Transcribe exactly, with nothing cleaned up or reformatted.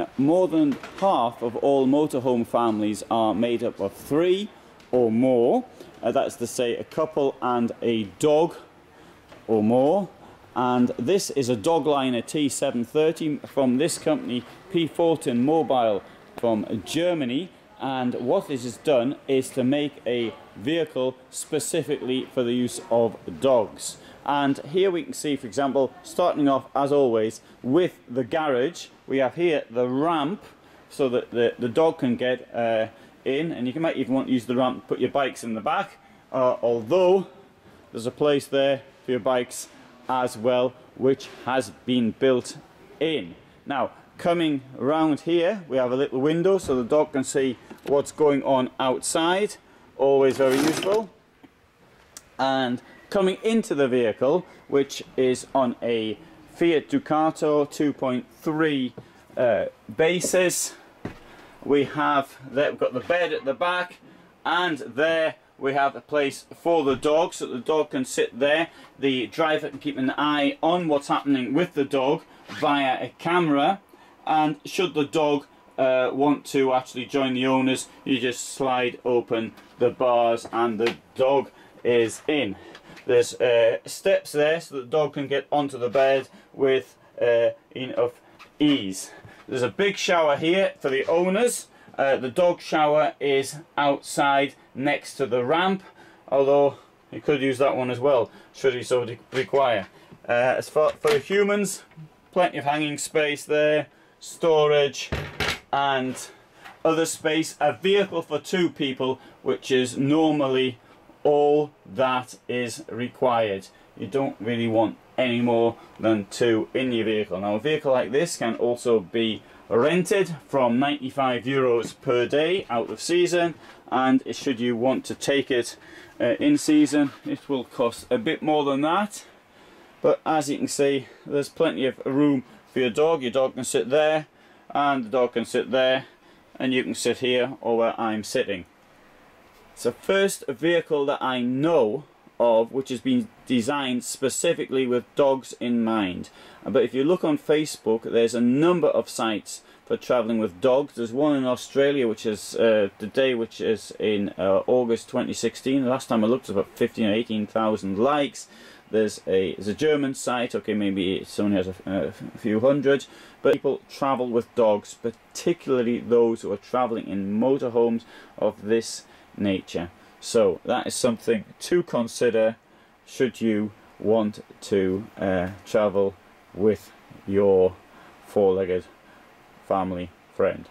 Now, more than half of all motorhome families are made up of three or more. Uh, that's to say a couple and a dog or more. And this is a Dogliner T seven thirty from this company, four photen Mobile from Germany. And what this has done is to make a vehicle specifically for the use of dogs. And here we can see, for example, starting off as always with the garage, we have here the ramp so that the, the dog can get uh, in, and you might even want to use the ramp to put your bikes in the back, uh, although there's a place there for your bikes as well, which has been built in. Now, coming round here, we have a little window so the dog can see what's going on outside, always very useful. And coming into the vehicle, which is on a Fiat Ducato two point three uh, basis, we have there, we've got the bed at the back, and there we have a place for the dog so the dog can sit there. The driver can keep an eye on what's happening with the dog via a camera. And should the dog uh, want to actually join the owners, you just slide open the bars and the dog is in. There's uh, steps there so the dog can get onto the bed with uh, enough ease. There's a big shower here for the owners. Uh, the dog shower is outside next to the ramp, although you could use that one as well, should you so require. Uh, as for, for humans, plenty of hanging space there. Storage and other space, a vehicle for two people, which is normally all that is required. You don't really want any more than two in your vehicle. Now, a vehicle like this can also be rented from ninety-five euros per day out of season, and should you want to take it uh, in season, it will cost a bit more than that. But as you can see, there's plenty of room for your dog. Your dog can sit there, and the dog can sit there, and you can sit here or where I'm sitting. It's the first vehicle that I know of which has been designed specifically with dogs in mind. But if you look on Facebook, there's a number of sites for travelling with dogs. There's one in Australia, which is uh, today, which is in uh, August twenty sixteen. The last time I looked, it was about fifteen or eighteen thousand likes. There's a, there's a German site, okay, maybe someone has a, a few hundred, but people travel with dogs, particularly those who are traveling in motorhomes of this nature. So that is something to consider should you want to uh, travel with your four-legged family friend.